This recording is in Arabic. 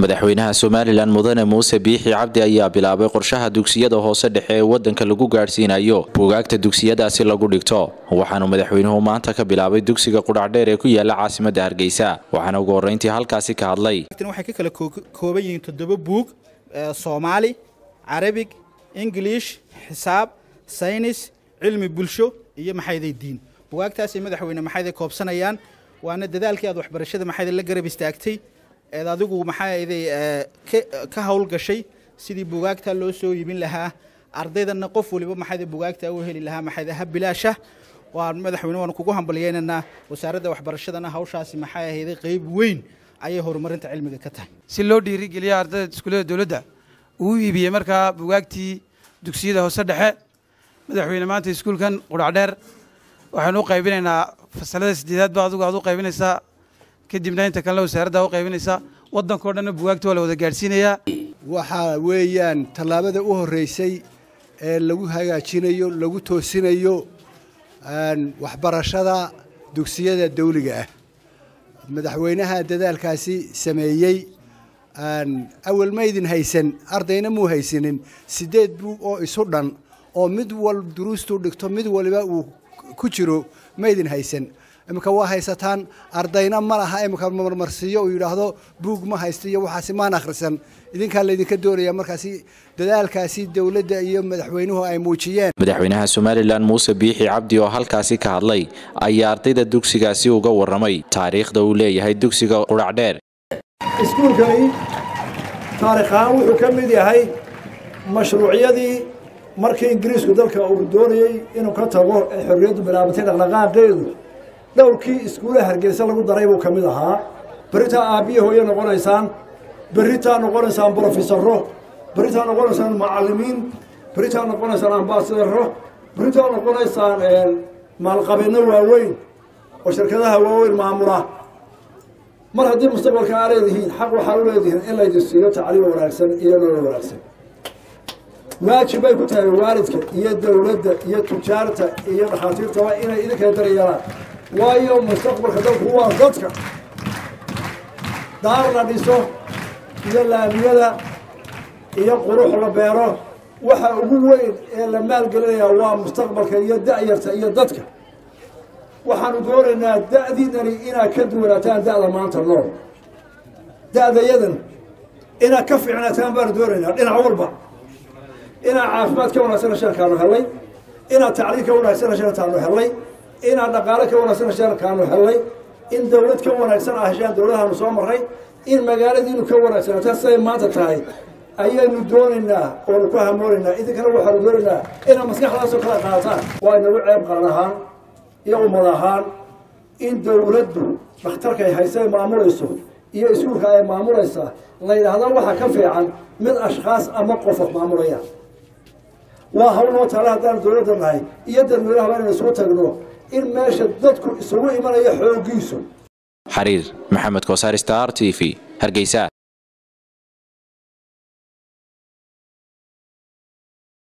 madaxweynaha Soomaaliland mudane Muuse Biixi Cabdi ayaa bilaabay qorshaha dugsiyada hoose dhexe ee wadanka lagu gaarsiinayo buugaagta dugsiyadaasi lagu dhigto waxaanu madaxweynuhu maanta ka bilaabay dugsiga Qudhacdheer ee ku yaala caasimada Hargeysa waxaana ugu horeyntii halkaasi ka hadlay waxay ka kala kooban yihiin 7 buug Soomaali Arabic English xisaab saynis cilmi bulsho iyo maxayday diin buugaagtaasi madaxweynaha maxayday koobsanayaan waana dadaalkii aad waxbarashada maxayday la garab istaagtay adigu maxay ka hawl gashay sidii buugaagta loo soo yibin lahaa ardaydana qof waliba maxay buugaagta u heli lahaa maxay ha bilaasha waa madaxweynaha waan kugu hambalyeynana wasaaradda waxbarashadana hawshaasi maxay ahayd qayb weyn ay horumarinta cilmiga ka tahay si loo dhiiri geliyo ardayda iskuulada dawladda uu yibiye marka buugaagtii dugsiyada hoose dhexe madaxweynaha maanta iskuulkan Qudhacdheer waxaan u qaybinaynaa fasalada 8aad baad u qaybinaysaa كديمنا أنت كلا وسهر ده وقايمين إسا وضن كورنا بوقت ولا وده جالسين يا وحويان طلبة أوه رئيسي لو هاجين يو لو توسين يو وحبرشة دكسية الدولية مدحوينها ده الكاسي سمايي أول ما يدين هيسن أرضينا مو هيسنن سداد بو أو إسودان أو مدول دروس تودكتو مدول بقى وكشرو ما يدين هيسن مكوا هيستان أرضينا مرها مكوا مرسية ويراهدو بوج ما هيستيا وحاسمان آخرسن إذن كان الذي كدوري يا مركزي دلال كاسي دولة يوم مدحوينها أيموتشيان مدحوينها Somaliland Muuse Biixi Cabdi وهالكاسي كهالي أي أرضي الدكسي كاسي وجو الرمي تاريخ دولة هاي الدكسي Qudhacdheer إسكول كاي تاريخها وحكم دي هاي مشروعية دي مركي إنجليز قدرك أو دوري إنه كتبوا حرية بلابتين أغلقها غيره دوركي إسكوله هرجيسة لقول دريبو كمدها بريتا أبيه هو ينقل إنسان بريتا نقل إنسان بروفيسوره بريتا نقل إنسان معلمين بريتا نقل إنسان أمباسدره بريتا نقل إنسان مالقبين الواوين وشركتها الواوين معمولة مرة دي مستقبل كعارضهين حق وحلولهين إلا يجسيات عليه ورأسن إلى ورأسن ما تشبه كتير واردك يدولد يتجارت يدحاتير توا إلى إذا كان دريارات ويوم مستقبل خدمة هو ضدك دارنا نسوه إلى الأميرة إلى قروح البيرة وحوين إلى مال قليل الله مستقبلك إلى ضدك وحنقول إن دأذينا إلى كد ولا تان دأذا ما أنت الله دأذا يذن إلى كف عنا تان بردورنا إلى عربة إلى عافمات كونا سنة شهر كانوا هلي إلى تعليم كونا سنة شهر كانوا هلي إن أدقارك وناسنا شان كانوا هلي إن دولتك وناسنا أشياء دولها مصامرين إن مجالدينك وناسنا تسعي ما تتعي أي ندوننا ونكوها مورنا إذا كانوا حرورنا إن مسيح راسك لا تعطى وإن وعيب قرنها يوم راهان إن دولته مختارك هيسوي معمول السوق يسوق هاي معمول السوق لأن هذا واحد كفي عن من أشخاص أمقفت معموليات وهو ترى دولة معي يدل من هذا السوق الروح إن ماشى ضدكم سوي ما يحوجيسون. حرير محمد كوسار ستار تي في هرجيسات.